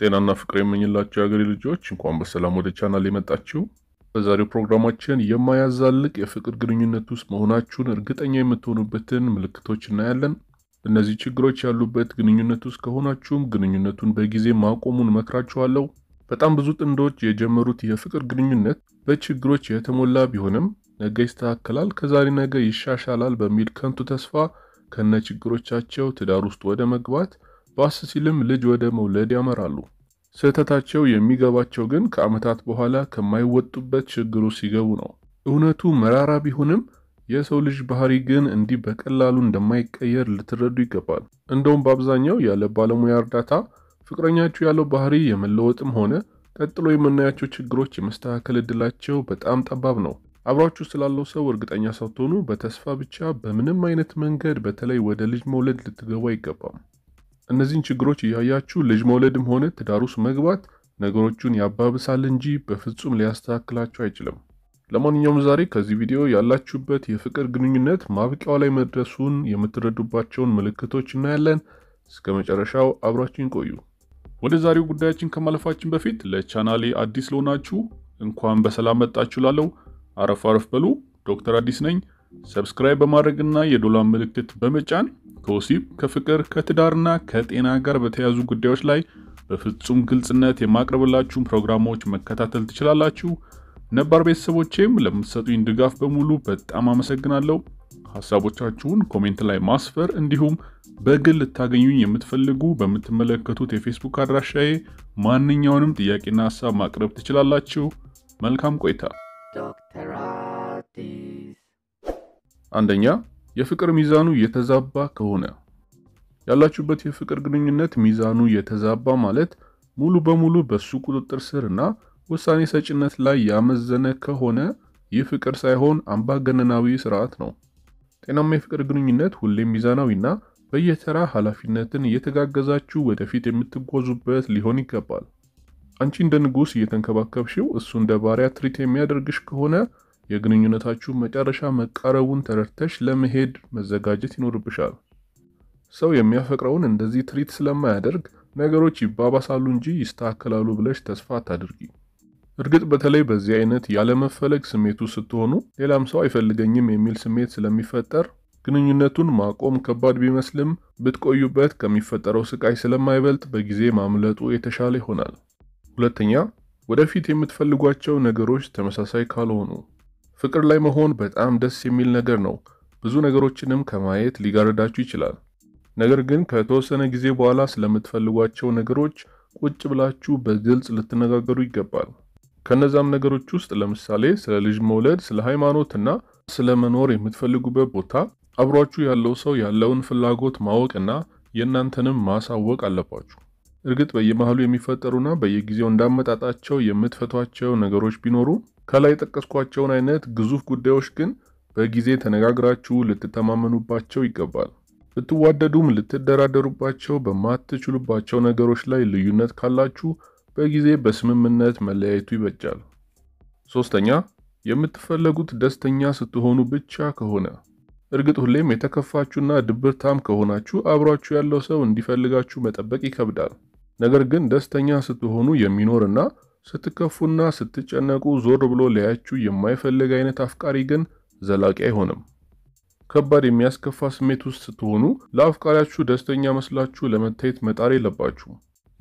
ጤናና ፍቅር የምንላችሁ አገሬ ልጆች እንኳን በሰላም ወደ ቻናሌ መጣችሁ። በዛሬው ፕሮግራማችን የማያዛልቅ የፍቅር ግንኙነት ውስጥ መሆናችሁን እርግጠኛ የምትሆኑበትን ምልክቶች እናያለን። እነዚህ ችግሮች ያሉበት ግንኙነት ውስጥ ከሆናችሁም ግንኙነቱን በጊዜ ማቆሙን እመክራችኋለሁ። በጣም ብዙ ጥንዶች የጀመሩት የፍቅር ግንኙነት በችግሮች የተሞላ ቢሆንም ነገ ይስተካከላል፣ ከዛሬ ነገ ይሻሻላል በሚል ከንቱ ተስፋ ከነ ችግሮቻቸው ትዳር ውስጥ ወደ መግባት ባስ ሲልም ልጅ ወደ መውለድ ያመራሉ። ስህተታቸው የሚገባቸው ግን ከዓመታት በኋላ ከማይወጡበት ችግሩ ሲገቡ ነው። እውነቱ መራራ ቢሆንም የሰው ልጅ ባህሪ ግን እንዲህ በቀላሉ እንደማይቀየር ልትረዱ ይገባል። እንደውም በአብዛኛው ያለ ባለሙያ እርዳታ ፍቅረኛችሁ ያለው ባህሪ የመለወጥም ሆነ ቀጥሎ የምናያቸው ችግሮች የመስተካከል እድላቸው በጣም ጠባብ ነው። አብራችሁ ስላለው ሰው እርግጠኛ ሳትሆኑ በተስፋ ብቻ በምንም አይነት መንገድ በተለይ ወደ ልጅ መውለድ ልትገቡ አይገባም። እነዚህን ችግሮች እያያችሁ ልጅ መውለድም ሆነ ትዳር ውስጥ መግባት ነገሮቹን ያባብሳል እንጂ በፍጹም ሊያስተካክላቸው አይችልም። ለማንኛውም ዛሬ ከዚህ ቪዲዮ ያላችሁበት የፍቅር ግንኙነት ማብቂያው ላይ መድረሱን የምትረዱባቸውን ምልክቶች እናያለን። እስከ መጨረሻው አብራችሁን ቆዩ። ወደ ዛሬው ጉዳያችን ከማለፋችን በፊት ለቻናሌ አዲስ ለሆናችሁ እንኳን በሰላም መጣችሁ ላለው አረፍ አረፍ በሉ። ዶክተር አዲስ ነኝ። ሰብስክራይብ በማድረግና የዶላር ምልክት በመጫን ከወሲብ፣ ከፍቅር፣ ከትዳርና ከጤና ጋር በተያያዙ ጉዳዮች ላይ በፍጹም ግልጽነት የማቀርብላችሁን ፕሮግራሞች መከታተል ትችላላችሁ። ነባር ቤተሰቦቼም ለምትሰጡኝ ድጋፍ በሙሉ በጣም አመሰግናለሁ። ሐሳቦቻችሁን ኮሜንት ላይ ማስፈር እንዲሁም በግል ልታገኙኝ የምትፈልጉ በምትመለከቱት የፌስቡክ አድራሻዬ ማንኛውንም ጥያቄና ሐሳብ ማቅረብ ትችላላችሁ። መልካም ቆይታ። ዶክተር አዲስ። አንደኛ፣ የፍቅር ሚዛኑ የተዛባ ከሆነ። ያላችሁበት የፍቅር ግንኙነት ሚዛኑ የተዛባ ማለት ሙሉ በሙሉ በሱ ቁጥጥር ስርና ውሳኔ ሰጭነት ላይ ያመዘነ ከሆነ ይህ ፍቅር ሳይሆን አምባገነናዊ ስርዓት ነው። ጤናማ የፍቅር ግንኙነት ሁሌም ሚዛናዊና በየተራ ኃላፊነትን እየተጋገዛችሁ ወደፊት የምትጓዙበት ሊሆን ይገባል። አንቺ እንደ ንጉስ እየተንከባከብሽው እሱ እንደ ባሪያ ትሪት የሚያደርግሽ ከሆነ የግንኙነታችሁ መጨረሻ መቃረቡን ተረድተሽ ለመሄድ መዘጋጀት ይኖርብሻል። ሰው የሚያፈቅረውን እንደዚህ ትሪት ስለማያደርግ ነገሮች ይባባሳሉ እንጂ ይስተካከላሉ ብለሽ ተስፋ አታድርጊ። እርግጥ በተለይ በዚህ አይነት ያለመፈለግ ስሜቱ ስትሆኑ ሌላም ሰው አይፈልገኝም የሚል ስሜት ስለሚፈጠር ግንኙነቱን ማቆም ከባድ ቢመስልም ብትቆዩበት ከሚፈጠረው ስቃይ ስለማይበልጥ በጊዜ ማምለጡ የተሻለ ይሆናል። ሁለተኛ፣ ወደፊት የምትፈልጓቸው ነገሮች ተመሳሳይ ካልሆኑ። ፍቅር ላይ መሆን በጣም ደስ የሚል ነገር ነው። ብዙ ነገሮችንም ከማየት ሊጋርዳችሁ ይችላል። ነገር ግን ከተወሰነ ጊዜ በኋላ ስለምትፈልጓቸው ነገሮች ቁጭ ብላችሁ በግልጽ ልትነጋገሩ ይገባል። ከነዛም ነገሮች ውስጥ ለምሳሌ ስለ ልጅ መውለድ፣ ስለ ሃይማኖትና ስለ መኖር የምትፈልጉበት ቦታ አብሯችሁ ያለው ሰው ያለውን ፍላጎት ማወቅና የእናንተንም ማሳወቅ አለባችሁ። እርግጥ በየመሃሉ የሚፈጠሩና በየጊዜው እንዳመጣጣቸው የምትፈቷቸው ነገሮች ቢኖሩ ከላይ የጠቀስኳቸውን አይነት ግዙፍ ጉዳዮች ግን በጊዜ ተነጋግራችሁ ልትተማመኑባቸው ይገባል። ልትዋደዱም ልትደራደሩባቸው በማትችሉባቸው ነገሮች ላይ ልዩነት ካላችሁ በጊዜ በስምምነት መለያየቱ ይበጃል። ሶስተኛ፣ የምትፈለጉት ደስተኛ ስትሆኑ ብቻ ከሆነ። እርግጥ ሁሌም የተከፋችሁና ድብርታም ከሆናችሁ አብሯችሁ ያለው ሰው እንዲፈልጋችሁ መጠበቅ ይከብዳል። ነገር ግን ደስተኛ ስትሆኑ የሚኖርና ስትከፉና ስትጨነቁ ዞር ብሎ ሊያያችሁ የማይፈልግ አይነት አፍቃሪ ግን ዘላቂ አይሆንም። ከባድ የሚያስከፋ ስሜት ውስጥ ስትሆኑ ለአፍቃሪያችሁ ደስተኛ መስላችሁ ለመታየት መጣር የለባችሁ።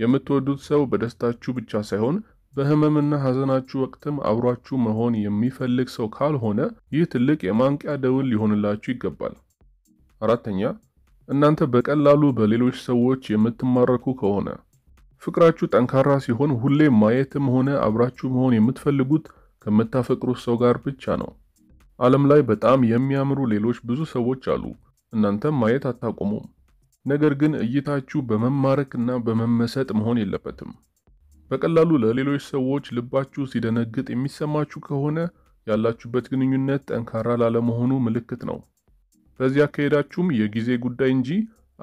የምትወዱት ሰው በደስታችሁ ብቻ ሳይሆን በህመምና ሐዘናችሁ ወቅትም አብሯችሁ መሆን የሚፈልግ ሰው ካልሆነ ይህ ትልቅ የማንቂያ ደውል ሊሆንላችሁ ይገባል። አራተኛ፣ እናንተ በቀላሉ በሌሎች ሰዎች የምትማረኩ ከሆነ። ፍቅራችሁ ጠንካራ ሲሆን ሁሌም ማየትም ሆነ አብራችሁ መሆን የምትፈልጉት ከምታፈቅሩት ሰው ጋር ብቻ ነው። ዓለም ላይ በጣም የሚያምሩ ሌሎች ብዙ ሰዎች አሉ። እናንተም ማየት አታቆሙም። ነገር ግን እይታችሁ በመማረክና በመመሰጥ መሆን የለበትም። በቀላሉ ለሌሎች ሰዎች ልባችሁ ሲደነግጥ የሚሰማችሁ ከሆነ ያላችሁበት ግንኙነት ጠንካራ ላለመሆኑ ምልክት ነው። በዚህ አካሄዳችሁም የጊዜ ጉዳይ እንጂ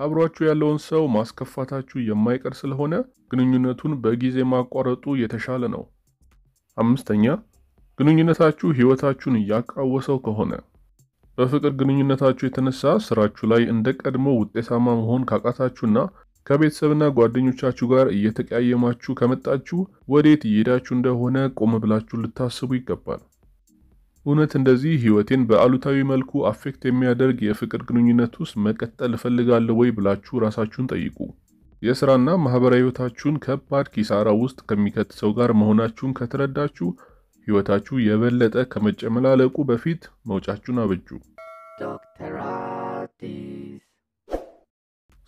አብሯችሁ ያለውን ሰው ማስከፋታችሁ የማይቀር ስለሆነ ግንኙነቱን በጊዜ ማቋረጡ የተሻለ ነው። አምስተኛ፣ ግንኙነታችሁ ህይወታችሁን እያቃወሰው ከሆነ። በፍቅር ግንኙነታችሁ የተነሳ ስራችሁ ላይ እንደ ቀድሞ ውጤታማ መሆን ካቃታችሁና ከቤተሰብና ጓደኞቻችሁ ጋር እየተቀያየማችሁ ከመጣችሁ ወዴት ይሄዳችሁ እንደሆነ ቆም ብላችሁ ልታስቡ ይገባል። እውነት እንደዚህ ህይወቴን በአሉታዊ መልኩ አፌክት የሚያደርግ የፍቅር ግንኙነት ውስጥ መቀጠል ፈልጋለሁ ወይ ብላችሁ ራሳችሁን ጠይቁ። የሥራና ማህበራዊ ህይወታችሁን ከባድ ኪሳራ ውስጥ ከሚከት ሰው ጋር መሆናችሁን ከተረዳችሁ ህይወታችሁ የበለጠ ከመጨመላለቁ በፊት መውጫችሁን አበጁ።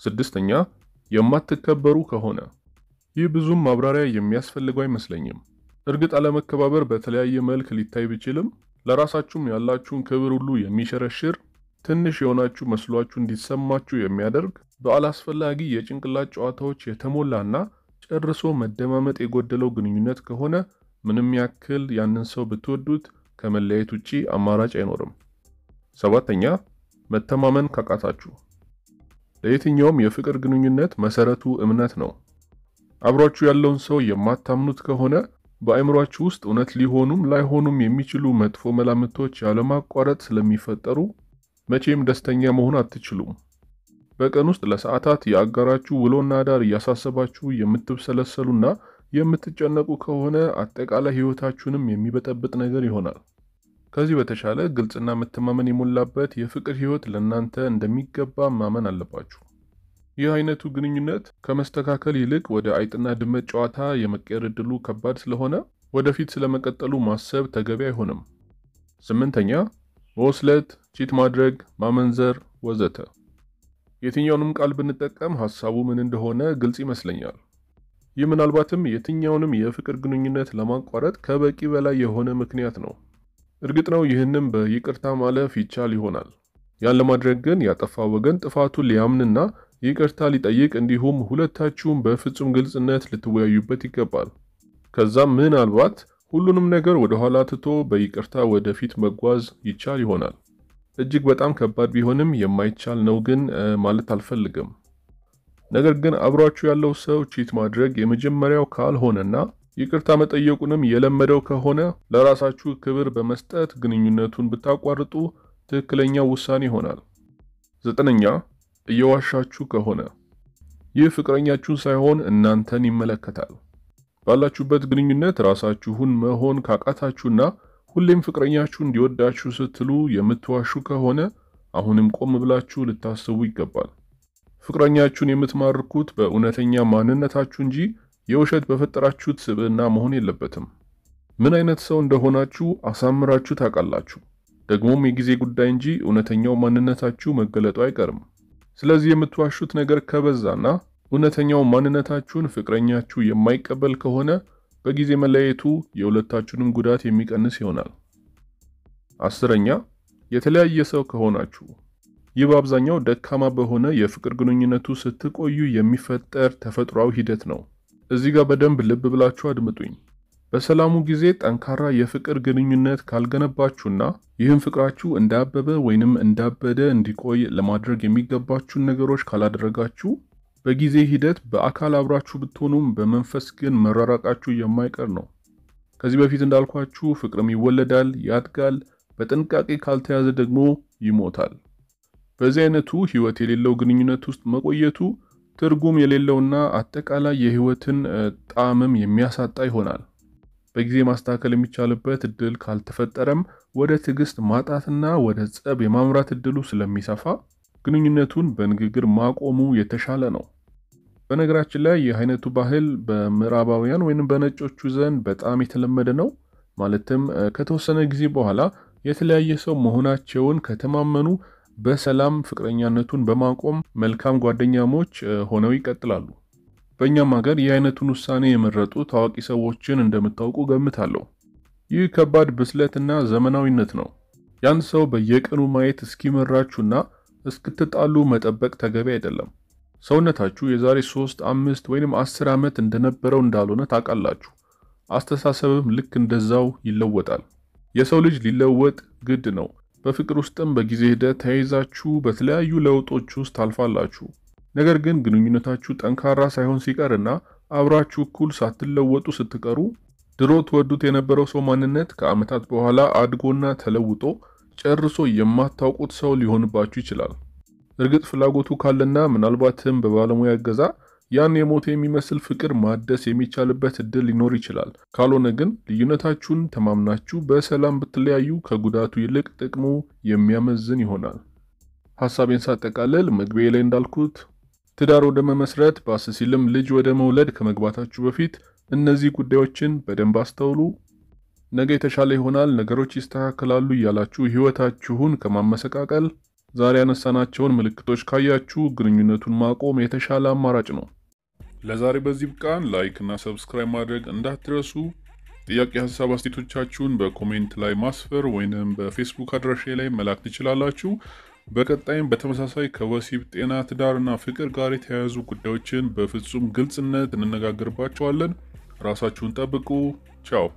ስድስተኛ የማትከበሩ ከሆነ ይህ ብዙም ማብራሪያ የሚያስፈልገው አይመስለኝም። እርግጥ አለመከባበር በተለያየ መልክ ሊታይ ቢችልም ለራሳችሁም ያላችሁን ክብር ሁሉ የሚሸረሽር ትንሽ የሆናችሁ መስሏችሁ እንዲሰማችሁ የሚያደርግ በአላስፈላጊ የጭንቅላት ጨዋታዎች የተሞላና ጨርሶ መደማመጥ የጎደለው ግንኙነት ከሆነ ምንም ያክል ያንን ሰው ብትወዱት ከመለያየት ውጪ አማራጭ አይኖርም። ሰባተኛ መተማመን ካቃታችሁ ለየትኛውም የፍቅር ግንኙነት መሰረቱ እምነት ነው። አብሯችሁ ያለውን ሰው የማታምኑት ከሆነ በአእምሯችሁ ውስጥ እውነት ሊሆኑም ላይሆኑም የሚችሉ መጥፎ መላምቶች ያለማቋረጥ ስለሚፈጠሩ መቼም ደስተኛ መሆን አትችሉም። በቀን ውስጥ ለሰዓታት የአጋራችሁ ውሎና ዳር እያሳሰባችሁ የምትብሰለሰሉና የምትጨነቁ ከሆነ አጠቃላይ ህይወታችሁንም የሚበጠብጥ ነገር ይሆናል። ከዚህ በተሻለ ግልጽና መተማመን የሞላበት የፍቅር ህይወት ለእናንተ እንደሚገባ ማመን አለባችሁ። ይህ አይነቱ ግንኙነት ከመስተካከል ይልቅ ወደ አይጥና ድመት ጨዋታ የመቀየር ዕድሉ ከባድ ስለሆነ ወደፊት ስለመቀጠሉ ማሰብ ተገቢ አይሆንም። ስምንተኛ መወስለት፣ ቺት ማድረግ፣ ማመንዘር ወዘተ። የትኛውንም ቃል ብንጠቀም ሐሳቡ ምን እንደሆነ ግልጽ ይመስለኛል። ይህ ምናልባትም የትኛውንም የፍቅር ግንኙነት ለማቋረጥ ከበቂ በላይ የሆነ ምክንያት ነው። እርግጥ ነው ይህንም በይቅርታ ማለፍ ይቻል ይሆናል። ያን ለማድረግ ግን ያጠፋ ወገን ጥፋቱን ሊያምንና ይቅርታ ሊጠይቅ እንዲሁም ሁለታችሁም በፍጹም ግልጽነት ልትወያዩበት ይገባል። ከዛም ምናልባት ሁሉንም ነገር ወደ ኋላ ትቶ በይቅርታ ወደፊት መጓዝ ይቻል ይሆናል። እጅግ በጣም ከባድ ቢሆንም የማይቻል ነው ግን ማለት አልፈልግም። ነገር ግን አብሯችሁ ያለው ሰው ቺት ማድረግ የመጀመሪያው ካልሆነና ይቅርታ መጠየቁንም የለመደው ከሆነ ለራሳችሁ ክብር በመስጠት ግንኙነቱን ብታቋርጡ ትክክለኛ ውሳኔ ይሆናል። ዘጠነኛ እየዋሻችሁ ከሆነ ይህ ፍቅረኛችሁን ሳይሆን እናንተን ይመለከታል። ባላችሁበት ግንኙነት ራሳችሁን መሆን ካቃታችሁና ሁሌም ፍቅረኛችሁ እንዲወዳችሁ ስትሉ የምትዋሹ ከሆነ አሁንም ቆም ብላችሁ ልታስቡ ይገባል። ፍቅረኛችሁን የምትማርኩት በእውነተኛ ማንነታችሁ እንጂ የውሸት በፈጠራችሁት ስብዕና መሆን የለበትም። ምን አይነት ሰው እንደሆናችሁ አሳምራችሁ ታውቃላችሁ። ደግሞም የጊዜ ጉዳይ እንጂ እውነተኛው ማንነታችሁ መገለጡ አይቀርም። ስለዚህ የምትዋሹት ነገር ከበዛና እውነተኛው ማንነታችሁን ፍቅረኛችሁ የማይቀበል ከሆነ በጊዜ መለያየቱ የሁለታችሁንም ጉዳት የሚቀንስ ይሆናል። አስረኛ የተለያየ ሰው ከሆናችሁ ይህ በአብዛኛው ደካማ በሆነ የፍቅር ግንኙነቱ ስትቆዩ የሚፈጠር ተፈጥሯዊ ሂደት ነው። እዚህ ጋር በደንብ ልብ ብላችሁ አድምጡኝ። በሰላሙ ጊዜ ጠንካራ የፍቅር ግንኙነት ካልገነባችሁና ይህን ፍቅራችሁ እንዳበበ ወይንም እንዳበደ እንዲቆይ ለማድረግ የሚገባችሁን ነገሮች ካላደረጋችሁ በጊዜ ሂደት በአካል አብራችሁ ብትሆኑም በመንፈስ ግን መራራቃችሁ የማይቀር ነው። ከዚህ በፊት እንዳልኳችሁ ፍቅርም ይወለዳል፣ ያድጋል፣ በጥንቃቄ ካልተያዘ ደግሞ ይሞታል። በዚህ አይነቱ ህይወት የሌለው ግንኙነት ውስጥ መቆየቱ ትርጉም የሌለውና አጠቃላይ የህይወትን ጣዕምም የሚያሳጣ ይሆናል። በጊዜ ማስተካከል የሚቻልበት እድል ካልተፈጠረም ወደ ትዕግስት ማጣትና ወደ ጸብ የማምራት እድሉ ስለሚሰፋ ግንኙነቱን በንግግር ማቆሙ የተሻለ ነው። በነገራችን ላይ ይህ አይነቱ ባህል በምዕራባውያን ወይንም በነጮቹ ዘንድ በጣም የተለመደ ነው። ማለትም ከተወሰነ ጊዜ በኋላ የተለያየ ሰው መሆናቸውን ከተማመኑ በሰላም ፍቅረኛነቱን በማቆም መልካም ጓደኛሞች ሆነው ይቀጥላሉ። በእኛም ሀገር ይህ አይነቱን ውሳኔ የመረጡ ታዋቂ ሰዎችን እንደምታውቁ ገምታለሁ። ይህ ከባድ ብስለትና ዘመናዊነት ነው። ያን ሰው በየቀኑ ማየት እስኪመራችሁና እስክትጣሉ መጠበቅ ተገቢ አይደለም። ሰውነታችሁ የዛሬ 3፣ 5 ወይም 10 ዓመት እንደነበረው እንዳልሆነ ታውቃላችሁ። አስተሳሰብም ልክ እንደዛው ይለወጣል። የሰው ልጅ ሊለወጥ ግድ ነው። በፍቅር ውስጥም በጊዜ ሂደት ተያይዛችሁ በተለያዩ ለውጦች ውስጥ ታልፋላችሁ። ነገር ግን ግንኙነታችሁ ጠንካራ ሳይሆን ሲቀርና አብራችሁ እኩል ሳትለወጡ ስትቀሩ ድሮ ትወዱት የነበረው ሰው ማንነት ከዓመታት በኋላ አድጎና ተለውጦ ጨርሶ የማታውቁት ሰው ሊሆንባችሁ ይችላል። እርግጥ ፍላጎቱ ካለና ምናልባትም በባለሙያ እገዛ ያን የሞት የሚመስል ፍቅር ማደስ የሚቻልበት እድል ሊኖር ይችላል። ካልሆነ ግን ልዩነታችሁን ተማምናችሁ በሰላም ብትለያዩ ከጉዳቱ ይልቅ ጥቅሙ የሚያመዝን ይሆናል። ሐሳቤን ሳጠቃልል መግቢያ ላይ እንዳልኩት ትዳር ወደ መመስረት ባስ ሲልም ልጅ ወደ መውለድ ከመግባታችሁ በፊት እነዚህ ጉዳዮችን በደንብ አስተውሉ። ነገ የተሻለ ይሆናል፣ ነገሮች ይስተካከላሉ እያላችሁ ህይወታችሁን ከማመሰቃቀል ዛሬ ያነሳናቸውን ምልክቶች ካያችሁ ግንኙነቱን ማቆም የተሻለ አማራጭ ነው። ለዛሬ በዚህ ብቃን። ላይክ እና ሰብስክራይብ ማድረግ እንዳትረሱ። ጥያቄ፣ ሐሳብ አስተያየቶቻችሁን በኮሜንት ላይ ማስፈር ወይንም በፌስቡክ አድራሻዬ ላይ መላክ ትችላላችሁ። በቀጣይም በተመሳሳይ ከወሲብ ጤና፣ ትዳርና ፍቅር ጋር የተያያዙ ጉዳዮችን በፍጹም ግልጽነት እንነጋገርባቸዋለን። ራሳችሁን ጠብቁ። ቻው።